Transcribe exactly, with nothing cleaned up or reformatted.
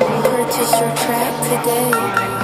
Purchase your track today.